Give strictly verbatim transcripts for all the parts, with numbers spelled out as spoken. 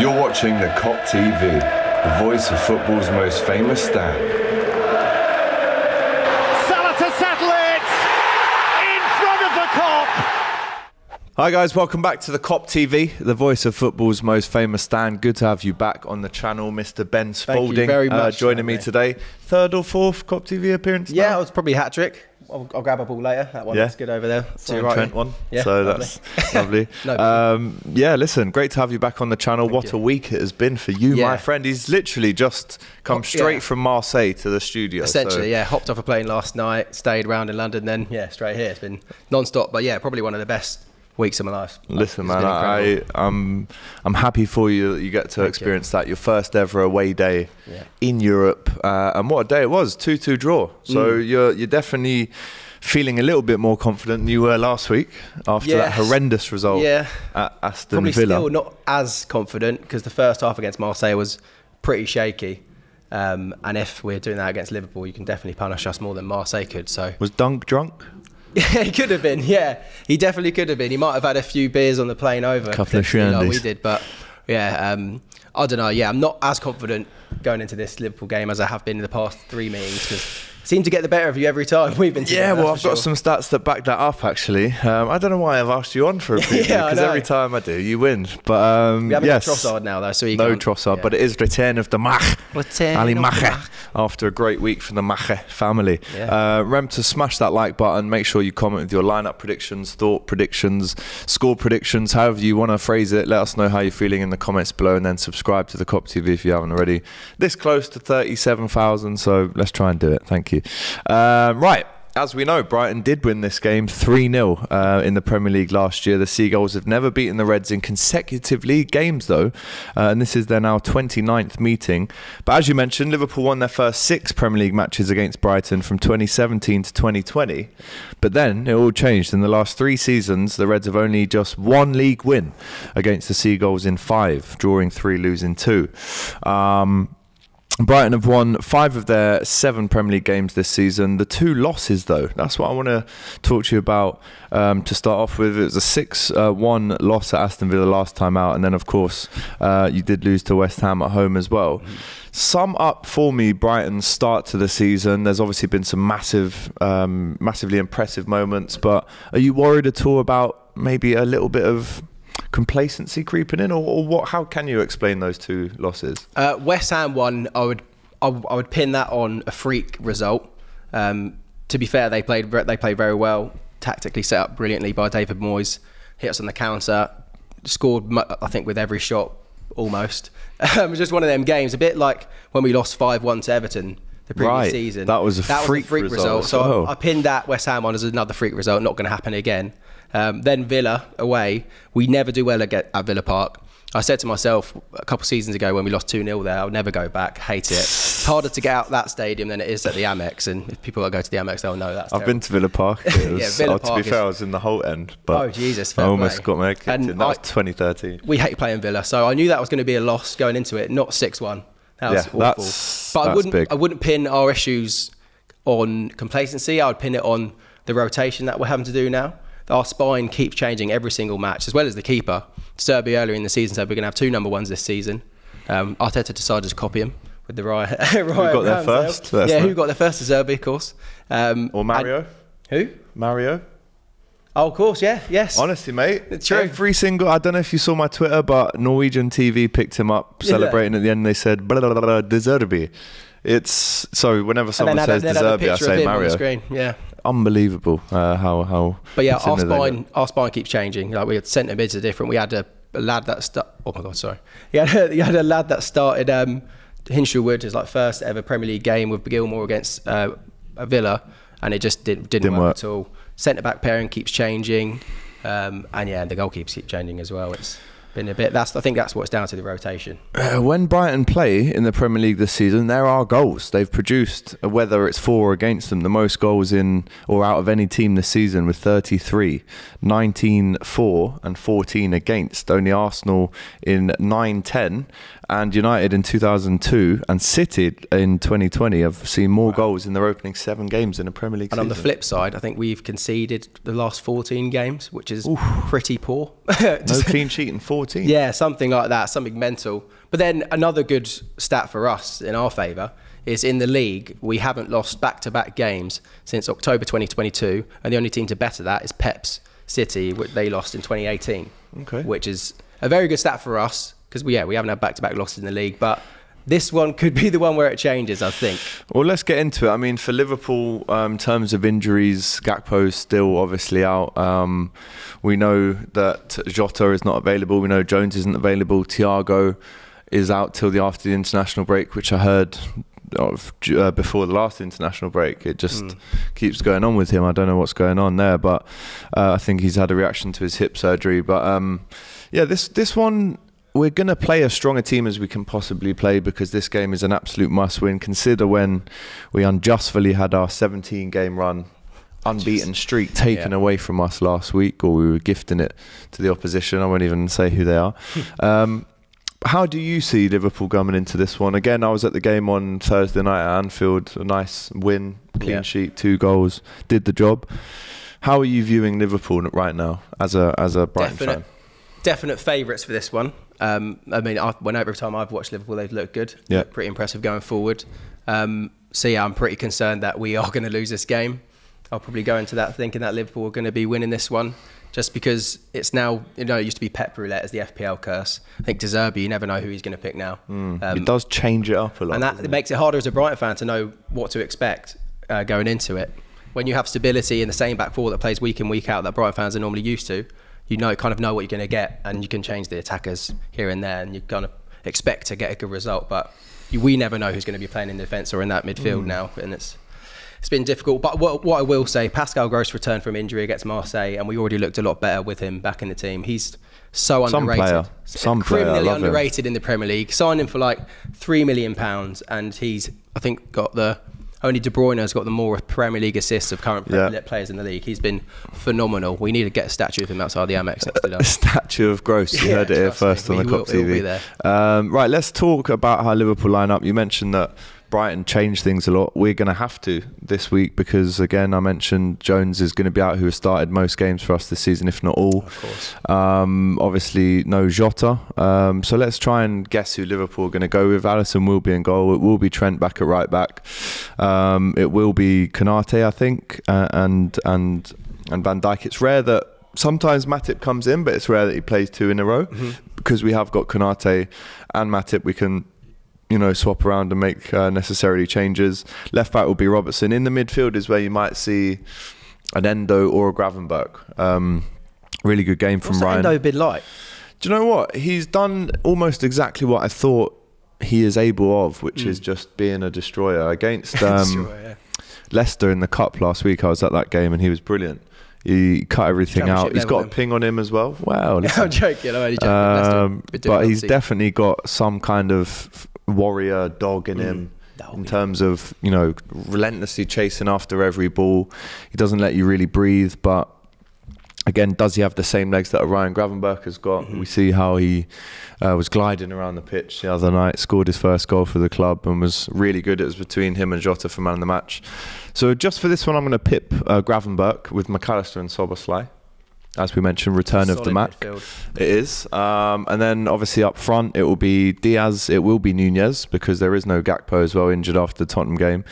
You're watching The Kop T V, the voice of football's most famous stand. Salah to settle it! In front of The Kop! Hi guys, welcome back to The Kop T V, the voice of football's most famous stand. Good to have you back on the channel, Mister Ben Spolding. Thank you very much. Uh, joining me today. Third or fourth Kop T V appearance now? Yeah, it was probably hat-trick. I'll, I'll grab a ball later. That one yeah. That's good over there. To right. Trent one. Yeah, so lovely. That's lovely. no um, yeah, listen, great to have you back on the channel. Thank what you. a week it has been for you, yeah. my friend. He's literally just come Hop, straight yeah. from Marseille to the studio. Essentially, so. yeah. Hopped off a plane last night, stayed round in London, then yeah, straight here. It's been non-stop, but yeah, probably one of the best weeks of my life. Listen, like, man, I, I'm, I'm happy for you that you get to Thank experience you. that. Your first ever away day yeah. in Europe. Uh, and what a day it was, two two draw. So mm. you're, you're definitely feeling a little bit more confident than you were last week after yes. that horrendous result yeah. at Aston Probably Villa. Probably still not as confident because the first half against Marseille was pretty shaky. Um, and if we're doing that against Liverpool, you can definitely punish us more than Marseille could. So was Dunk drunk? Yeah, he could have been, yeah. He definitely could have been. He might have had a few beers on the plane over. A couple of shandies. Like we did, but yeah, um, I don't know. Yeah, I'm not as confident going into this Liverpool game as I have been in the past three meetings because I seem to get the better of you every time we've been together. Yeah, well, I've got sure. some stats that back that up, actually. Um, I don't know why I've asked you on for a preview yeah, because every time I do, you win. But um, we haven't yes. got Trossard now, though. So you no Trossard, yeah. but it is return of the Mach. Return Ali Mache. After a great week from the Mache family. Yeah. Uh, remember to smash that like button. Make sure you comment with your lineup predictions, thought predictions, score predictions, however you want to phrase it. Let us know how you're feeling in the comments below, and then subscribe to the Kop T V if you haven't already. This close to thirty-seven thousand, so let's try and do it. Thank you. Um, right. As we know, Brighton did win this game three nil uh, in the Premier League last year. The Seagulls have never beaten the Reds in consecutive league games, though, uh, and this is their now twenty-ninth meeting. But as you mentioned, Liverpool won their first six Premier League matches against Brighton from twenty seventeen to twenty twenty. But then it all changed. In the last three seasons, the Reds have only just one league win against the Seagulls in five, drawing three, losing two. Um... Brighton have won five of their seven Premier League games this season. The two losses, though, that's what I want to talk to you about um, to start off with. It was a six one loss at Aston Villa last time out. And then, of course, uh, you did lose to West Ham at home as well. Sum up for me Brighton's start to the season. There's obviously been some massive, um, massively impressive moments. But are you worried at all about maybe a little bit of complacency creeping in, or, or what? How can you explain those two losses? Uh, West Ham won. I would, I, I would pin that on a freak result. Um, to be fair, they played, they played very well, tactically set up brilliantly by David Moyes. Hit us on the counter, scored I think with every shot almost. Um, it was just one of them games, a bit like when we lost five one to Everton the previous right. season. That was a that freak, was a freak result. result. So oh. I, I pinned that West Ham on as another freak result. Not going to happen again. Um, then Villa away, we never do well at Villa Park. I said to myself a couple of seasons ago when we lost two nil there, I'll never go back, hate it. It's harder to get out that stadium than it is at the Amex, and if people that go to the Amex, they'll know that's I've terrible. been to Villa Park. It was, yeah, Villa oh, Park to be fair, I was in the Holt end, but oh, Jesus, I almost play. got my head kicked in. That I, was twenty thirteen. We hate playing Villa, so I knew that was going to be a loss going into it, not six one. That was yeah, awful. That's, but that's I, wouldn't, big. I wouldn't pin our issues on complacency, I would pin it on the rotation that we're having to do now. Our spine keeps changing every single match, as well as the keeper. Serbia earlier in the season said we're going to have two number ones this season. Um, Arteta decided to copy him with the right. Who got there first? Yeah, nice. Who got there first? De Zerbi, of course. Um, or Mario. Who? Mario. Oh, of course, yeah, yes. Honestly, mate, it's true. Every single, I don't know if you saw my Twitter, but Norwegian T V picked him up, celebrating yeah. at the end. They said, blah, blah, blah, blah, De Zerbi. It's, so whenever someone says De Zerbi, I say Mario. On the screen, yeah. Unbelievable uh, how how. But yeah, our spine our spine keeps changing. Like we had centre mids are different. We had a, a lad that st oh my god, sorry. He had a, he had a lad that started um, Hinshaw Wood, his like first ever Premier League game with Gilmore against uh, a Villa, and it just didn't didn't, didn't work, work at all. Centre back pairing keeps changing, um, and yeah, the goalkeepers keep changing as well. It's been a bit. That's I think that's what's down to the rotation. Uh, when Brighton play in the Premier League this season, there are goals. They've produced, whether it's for or against them, the most goals in or out of any team this season with thirty-three, nineteen for and fourteen against. Only Arsenal in nine ten and United in two thousand two and City in twenty twenty have seen more wow. goals in their opening seven games in a Premier League and season. And on the flip side, I think we've conceded the last fourteen games, which is Oof. pretty poor. No clean sheet in fourteen. fourteen. Yeah, something like that, something mental. But then another good stat for us in our favour is in the league, we haven't lost back-to-back games since October twenty twenty-two. And the only team to better that is Pep's City, which they lost in twenty eighteen. Okay. Which is a very good stat for us because, yeah, we haven't had back-to-back losses in the league. But this one could be the one where it changes, I think. Well, let's get into it. I mean, for Liverpool, um, terms of injuries, Gakpo's still obviously out. Um, we know that Jota is not available. We know Jones isn't available. Thiago is out till the after the international break, which I heard of, uh, before the last international break. It just mm. keeps going on with him. I don't know what's going on there, but uh, I think he's had a reaction to his hip surgery. But um, yeah, this this one, we're going to play as strong a team as we can possibly play because this game is an absolute must-win. Consider when we unjustly had our seventeen-game run, unbeaten Just, streak taken yeah. away from us last week, or we were gifting it to the opposition. I won't even say who they are. um, how do you see Liverpool coming into this one? Again, I was at the game on Thursday night at Anfield. A nice win, clean yeah. sheet, two goals, did the job. How are you viewing Liverpool right now as a as a Brighton definite, fan? Definite favourites for this one. Um, I mean, I, when every time I've watched Liverpool, they've looked good. Yeah. Looked pretty impressive going forward. Um, so, yeah, I'm pretty concerned that we are going to lose this game. I'll probably go into that thinking that Liverpool are going to be winning this one just because it's now, you know, it used to be Pep Roulette as the F P L curse. I think De Zerbi, you never know who he's going to pick now. Mm. Um, it does change it up a lot. And that it? makes it harder as a Brighton fan to know what to expect uh, going into it. When you have stability in the same back four that plays week in, week out that Brighton fans are normally used to, you know, kind of know what you're going to get, and you can change the attackers here and there, and you kind of expect to get a good result. But you, we never know who's going to be playing in defence or in that midfield mm. now, and it's it's been difficult. But what, what I will say, Pascal Gross returned from injury against Marseille, and we already looked a lot better with him back in the team. He's so Some underrated, player. Some criminally player, I love underrated him. In the Premier League. Signed him for like three million pounds, and he's I think got the. Only De Bruyne has got the more Premier League assists of current yeah. players in the league. He's been phenomenal. We need to get a statue of him outside the Amex. A statue of Gross. You yeah, heard it here first me. on The Kop T V. Um, right, let's talk about how Liverpool line up. You mentioned that Brighton changed things a lot. We're going to have to this week because, again, I mentioned Jones is going to be out, who has started most games for us this season, if not all. Of course. Um, obviously, no Jota. Um, so let's try and guess who Liverpool are going to go with. Alisson will be in goal. It will be Trent back at right back. Um, it will be Konate, I think, uh, and and and Van Dijk. It's rare that sometimes Matip comes in, but it's rare that he plays two in a row mm-hmm. because we have got Konate and Matip. We can, you know, swap around and make uh, necessary changes. Left back will be Robertson. In the midfield is where you might see an Endo or a Gravenberch. Um, really good game from Ryan. What's Endo been like? Do you know what? He's done almost exactly what I thought he is able of, which mm. is just being a destroyer. Against um, destroyer, yeah. Leicester in the Kop last week, I was at that game and he was brilliant. He cut everything out. He's got a ping on him as well. Wow. I'm joking. I'm only joking. Um, but he's definitely got some kind of warrior dog in mm. him That'll in terms good. of, you know, relentlessly chasing after every ball. He doesn't let you really breathe, but again, does he have the same legs that Ryan Gravenberch has got? Mm-hmm. We see how he uh, was gliding around the pitch the other night, scored his first goal for the club and was really good. It was between him and Jota for man of the match. So just for this one, I'm going to pip uh, Gravenberch with McAllister and Szoboszlai. As we mentioned, return of the Mac. Midfield. It is. Um, and then obviously up front, it will be Diaz. It will be Nunez because there is no Gakpo as well, injured after the Tottenham game.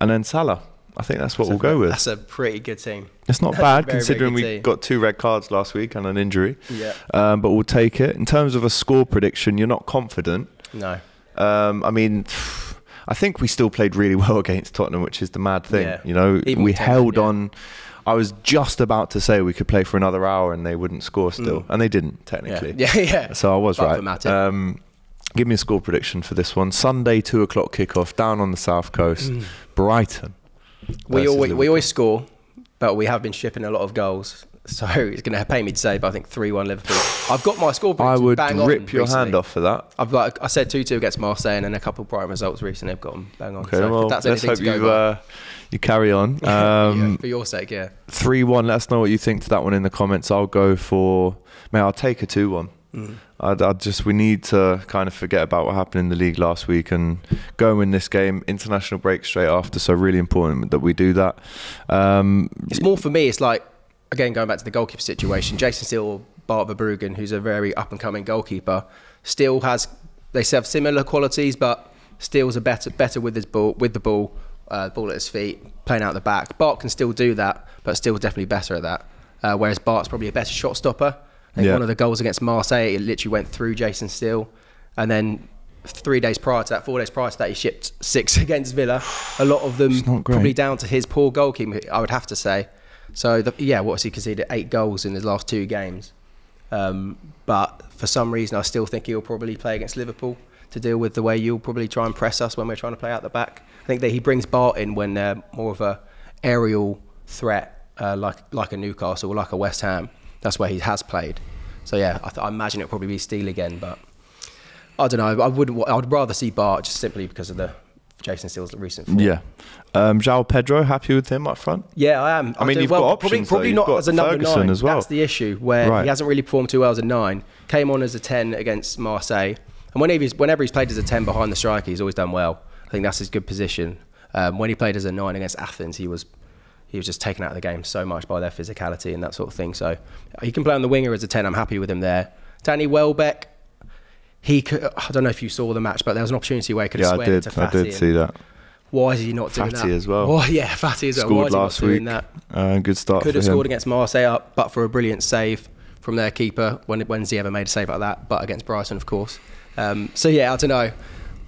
And then Salah. I think that's what that's we'll a, go with. That's a pretty good team. It's not that's bad very, considering very we team. got two red cards last week and an injury. Yeah. Um, but we'll take it. In terms of a score prediction, you're not confident. No. Um, I mean, I think we still played really well against Tottenham, which is the mad thing. Yeah. You know, Even we held yeah. on. I was just about to say we could play for another hour and they wouldn't score still. Mm. And they didn't, technically. Yeah, yeah. yeah. So I was but right. Um, give me a score prediction for this one. Sunday, two o'clock kickoff, down on the South Coast, mm. Brighton. We always, we always score, but we have been shipping a lot of goals. So it's going to pay me to say, but I think three one Liverpool. I've got my score prediction. I would bang rip on your recently. hand off for that. I've like I said two two against Marseille and then a couple of Brighton results recently I've got them bang on. Okay, so well, that's let's hope to go you, uh, you carry on. Um, yeah, for your sake, yeah. three one, let us know what you think to that one in the comments. I'll go for, mate, I'll take a two one. Mm. I'd, I'd just we need to kind of forget about what happened in the league last week and go and win this game. International break straight after, so really important that we do that. Um, it's more for me, it's like, again, going back to the goalkeeper situation, Jason Steele will Bart Verbruggen, who's a very up-and-coming goalkeeper. Steele has, they have similar qualities, but Steele's a better better with his ball, with the ball, uh, ball at his feet, playing out the back. Bart can still do that, but Steele's definitely better at that. Uh, whereas Bart's probably a better shot stopper. I think yeah. one of the goals against Marseille, it literally went through Jason Steele, and then three days prior to that, four days prior to that, he shipped six against Villa. A lot of them probably down to his poor goalkeeping, I would have to say. So the, yeah, what has he conceded? Eight goals in his last two games. Um, but for some reason, I still think he'll probably play against Liverpool to deal with the way you'll probably try and press us when we're trying to play out the back. I think that he brings Bart in when they're more of a aerial threat, uh, like like a Newcastle or like a West Ham. That's where he has played. So yeah, I, th I imagine it'll probably be Steele again, but I don't know. I would I would rather see Bart just simply because of the Jason Steele's recent form. Yeah. Um, João Pedro, happy with him up front? Yeah, I am. I, I mean, do, you've well, got options. Probably, probably you've not got as a number Ferguson nine. As well. That's the issue, where right. he hasn't really performed too well as a nine. Came on as a ten against Marseille. And whenever he's, whenever he's played as a ten behind the striker, he's always done well. I think that's his good position. Um, when he played as a nine against Athens, he was... He was just taken out of the game so much by their physicality and that sort of thing. So he can play on the winger as a ten. I'm happy with him there. Danny Welbeck, he could, I don't know if you saw the match, but there was an opportunity where he could have yeah, sweared into Fati. I did see that. Why is he not doing Fati that? Fati as well. Why, yeah, Fati as well. Scored Why last week. That? Uh, good start. Could for have him. scored against Marseille, but for a brilliant save from their keeper. When when's he ever made a save like that? But against Brighton, of course. Um, so yeah, I don't know.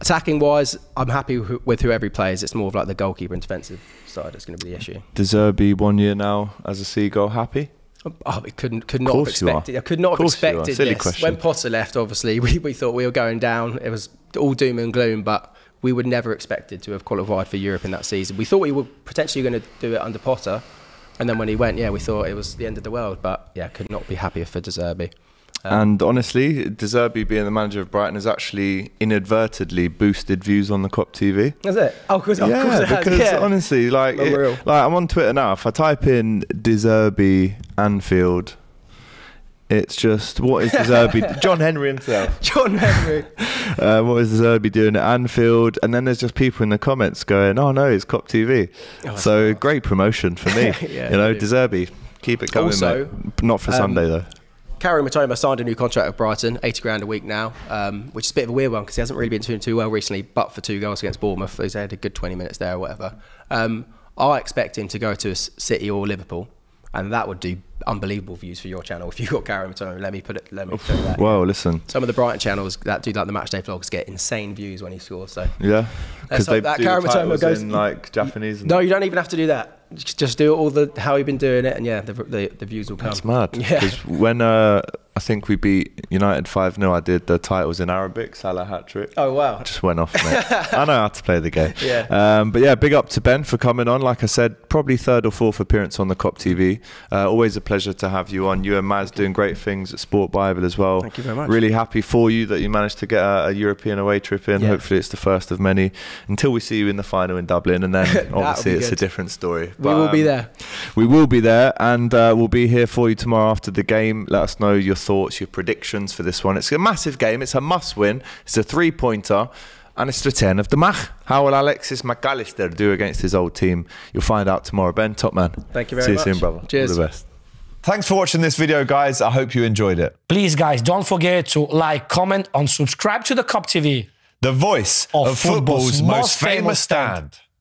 Attacking wise, I'm happy with whoever he plays. It's more of like the goalkeeper and defensive side that's going to be the issue. De Zerbi, one year now as a Seagull, happy? Oh, it couldn't, could not have expected. I could not have expected this. When Potter left, obviously, we, we thought we were going down. It was all doom and gloom, but we were never expected to have qualified for Europe in that season. We thought we were potentially going to do it under Potter, and then when he went, yeah, we thought it was the end of the world, but yeah, could not be happier for De Zerbi. Um, and honestly, De Zerbi being the manager of Brighton has actually inadvertently boosted views on the Kop T V. Is it? Oh, cause, yeah, of course it has. Because yeah. honestly, like, it, like I'm on Twitter now. If I type in De Zerbi Anfield, it's just, what is De Zerbi? John Henry himself. John Henry. uh, what is De Zerbi doing at Anfield? And then there's just people in the comments going, "Oh no, it's Kop T V." Oh, so great promotion for me. yeah, you know, De Zerbi, keep it going. Also, mate. Not for um, Sunday though. Kaoru Mitoma signed a new contract with Brighton, eighty grand a week now, um, which is a bit of a weird one because he hasn't really been doing too well recently, but for two goals against Bournemouth, he's had a good twenty minutes there or whatever. Um, I expect him to go to City or Liverpool, and that would do unbelievable views for your channel if you got Kaoru Mitoma. Let me put it. Let me put it that. Well, listen. Some of the Brighton channels that do like the matchday vlogs get insane views when he scores. So yeah, because they that do Kaoru Mitoma goes in like Japanese. And no, you don't even have to do that. Just do all the how you've been doing it, and yeah, the the, the views will come. That's mad. Yeah. Because when uh, I think we beat United five nil, I did the titles in Arabic, Salah hat trick. Oh wow! Just went off, mate. I know how to play the game. Yeah. Um, but yeah, big up to Ben for coming on. Like I said, probably third or fourth appearance on the Kop T V. Uh, always a pleasure to have you on. You and Maz doing great things at Sport Bible as well. Thank you very much. Really happy for you that you managed to get a, a European away trip in. Yeah. Hopefully, it's the first of many. Until we see you in the final in Dublin, and then obviously it's good. A different story. But, we will um, be there. We will be there, and uh, we'll be here for you tomorrow after the game. Let us know your thoughts, your predictions for this one. It's a massive game. It's a must-win. It's a three-pointer, and it's the return of the Mach. How will Alexis McAllister do against his old team? You'll find out tomorrow. Ben, top man. Thank you very much. See you soon, brother. Cheers. All the best. Thanks for watching this video, guys. I hope you enjoyed it. Please, guys, don't forget to like, comment, and subscribe to the Kop T V. The voice of, of football's, football's most famous stand. stand.